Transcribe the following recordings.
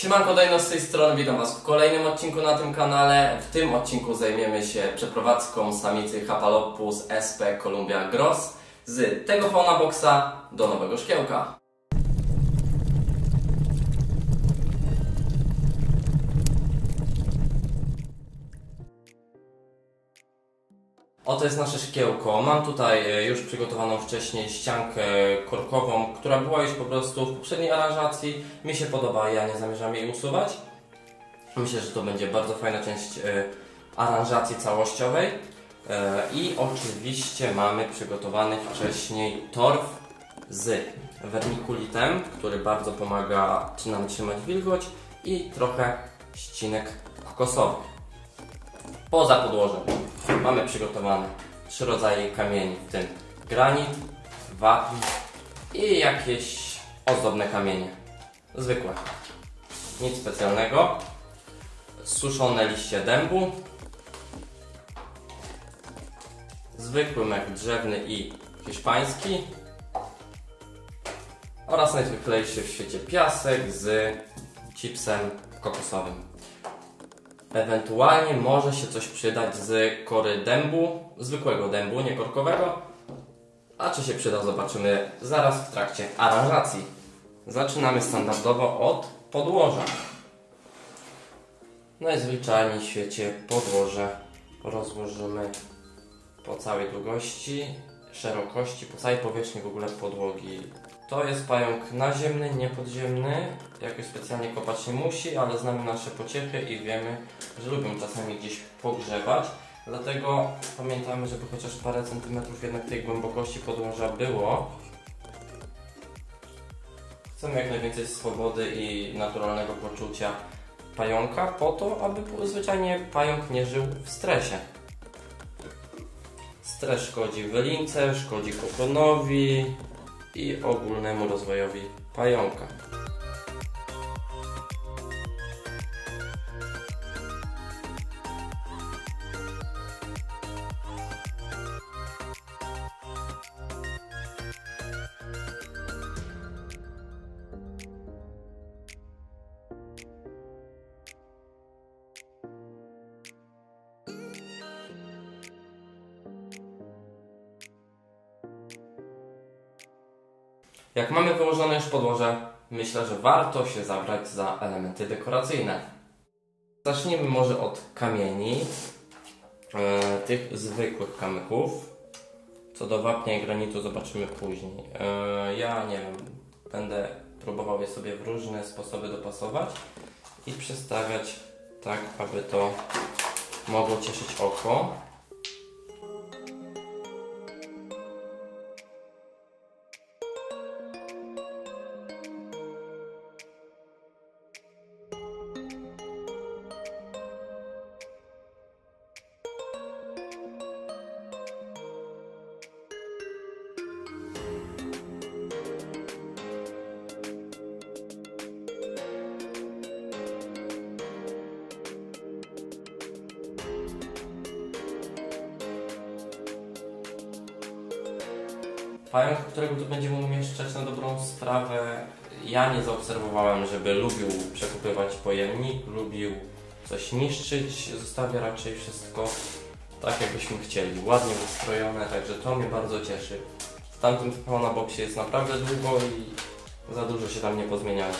Siemanko, Dajno z tej strony, witam Was w kolejnym odcinku na tym kanale. W tym odcinku zajmiemy się przeprowadzką samicy Hapalopus SP Colombia Gross z tego fauna boxa do nowego szkiełka. Oto jest nasze szkiełko. Mam tutaj już przygotowaną wcześniej ściankę korkową, która była już po prostu w poprzedniej aranżacji. Mi się podoba, ja nie zamierzam jej usuwać. Myślę, że to będzie bardzo fajna część aranżacji całościowej. I oczywiście mamy przygotowany wcześniej torf z wermikulitem, który bardzo pomaga nam trzymać wilgoć, i trochę ścinek kokosowych. Poza podłożem mamy przygotowane 3 rodzaje kamieni, w tym granit, wapi i jakieś ozdobne kamienie. Zwykłe. Nic specjalnego. Suszone liście dębu. Zwykły mek drzewny i hiszpański. Oraz najzwyklejszy w świecie piasek z chipsem kokosowym. Ewentualnie może się coś przydać z kory dębu, zwykłego dębu, nie korkowego. A czy się przyda, zobaczymy zaraz w trakcie aranżacji. Zaczynamy standardowo od podłoża. Najzwyczajniej w świecie podłoże rozłożymy po całej długości, szerokości, po całej powierzchni w ogóle podłogi. To jest pająk naziemny, niepodziemny, jakoś specjalnie kopać nie musi, ale znamy nasze pociechy i wiemy, że lubią czasami gdzieś pogrzebać. Dlatego pamiętamy, żeby chociaż parę centymetrów jednak tej głębokości podłoża było. Chcemy jak najwięcej swobody i naturalnego poczucia pająka po to, aby zwyczajnie pająk nie żył w stresie. Stres szkodzi wylince, szkodzi kokonowi i ogólnemu rozwojowi pająka. Jak mamy wyłożone już podłoże, myślę, że warto się zabrać za elementy dekoracyjne. Zacznijmy może od kamieni, tych zwykłych kamyków. Co do wapnia i granitu zobaczymy później. Ja nie wiem, będę próbował je sobie w różne sposoby dopasować i przestawiać tak, aby to mogło cieszyć oko. Pająk, którego tu będziemy umieszczać, na dobrą sprawę, ja nie zaobserwowałem, żeby lubił przekupywać pojemnik, lubił coś niszczyć, zostawia raczej wszystko tak, jakbyśmy chcieli, ładnie wystrojone, także to mnie bardzo cieszy. W tamtym fauna boxie jest naprawdę długo i za dużo się tam nie pozmieniało.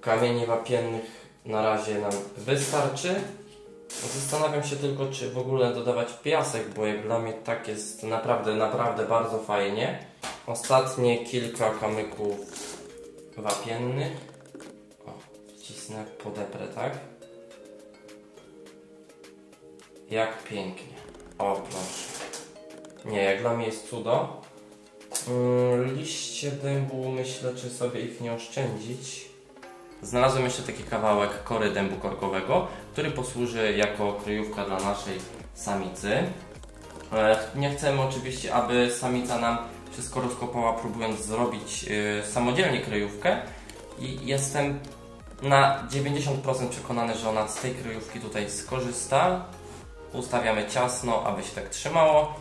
Kamieni wapiennych na razie nam wystarczy. Zastanawiam się tylko, czy w ogóle dodawać piasek, bo jak dla mnie tak jest naprawdę bardzo fajnie. Ostatnie kilka kamyków wapiennych. O, wcisnę, podeprę, tak? Jak pięknie. O, proszę. Nie, jak dla mnie jest cudo. Liście dębu, myślę, czy sobie ich nie oszczędzić. Znalazłem jeszcze taki kawałek kory dębu korkowego, który posłuży jako kryjówka dla naszej samicy. Nie chcemy oczywiście, aby samica nam wszystko rozkopała, próbując zrobić samodzielnie kryjówkę, i jestem na 90% przekonany, że ona z tej kryjówki tutaj skorzysta. Ustawiamy ciasno, aby się tak trzymało.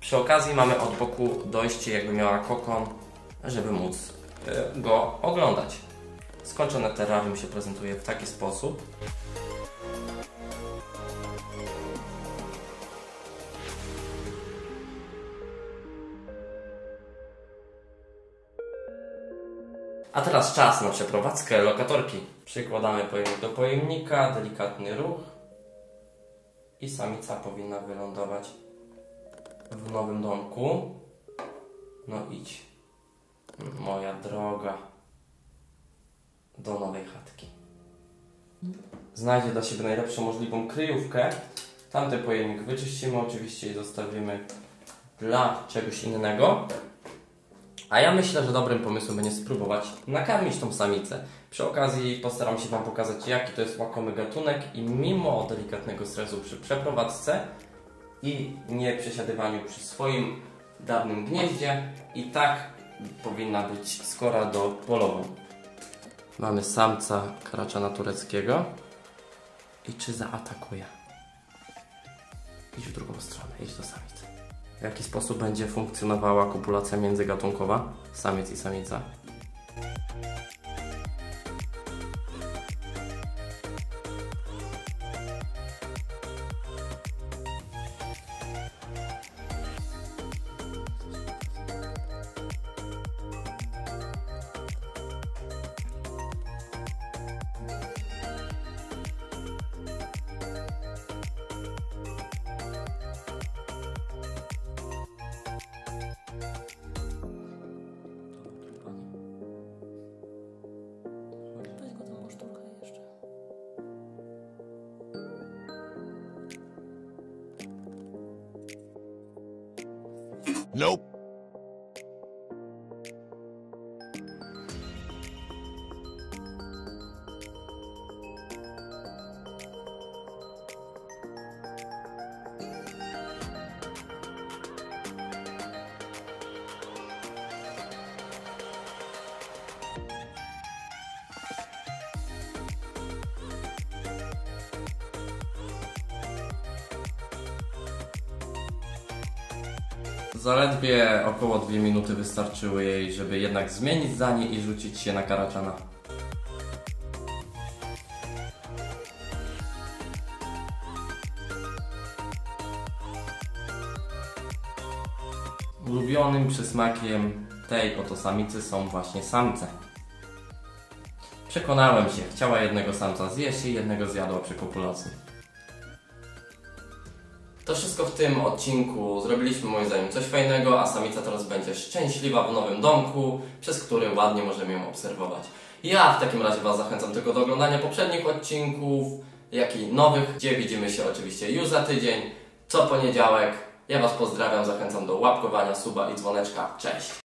Przy okazji mamy od boku dojście, jakby miała kokon, żeby móc go oglądać. Skończone terrarium się prezentuje w taki sposób. A teraz czas na przeprowadzkę lokatorki. Przykładamy pojemnik do pojemnika, delikatny ruch i samica powinna wylądować w nowym domku. No idź, moja droga, do nowej chatki. Znajdzie dla siebie najlepszą możliwą kryjówkę. Tamten pojemnik wyczyścimy oczywiście i zostawimy dla czegoś innego. A ja myślę, że dobrym pomysłem będzie spróbować nakarmić tą samicę. Przy okazji postaram się Wam pokazać, jaki to jest łakomy gatunek i mimo delikatnego stresu przy przeprowadzce i nie przesiadywaniu przy swoim dawnym gnieździe, i tak powinna być skora do polową. Mamy samca kracza natureckiego. I czy zaatakuje? Idź w drugą stronę, idź do samicy. W jaki sposób będzie funkcjonowała kopulacja międzygatunkowa, samiec i samica? Nope. Zaledwie około 2 minuty wystarczyły jej, żeby jednak zmienić zdanie i rzucić się na karaczana. Ulubionym przysmakiem tej oto samicy są właśnie samce. Przekonałem się, chciała jednego samca zjeść i jednego zjadła przy kopulacji. To wszystko w tym odcinku. Zrobiliśmy moim zdaniem coś fajnego, a samica teraz będzie szczęśliwa w nowym domku, przez który ładnie możemy ją obserwować. Ja w takim razie Was zachęcam tylko do oglądania poprzednich odcinków, jak i nowych, gdzie widzimy się oczywiście już za tydzień, co poniedziałek. Ja Was pozdrawiam, zachęcam do łapkowania, suba i dzwoneczka. Cześć!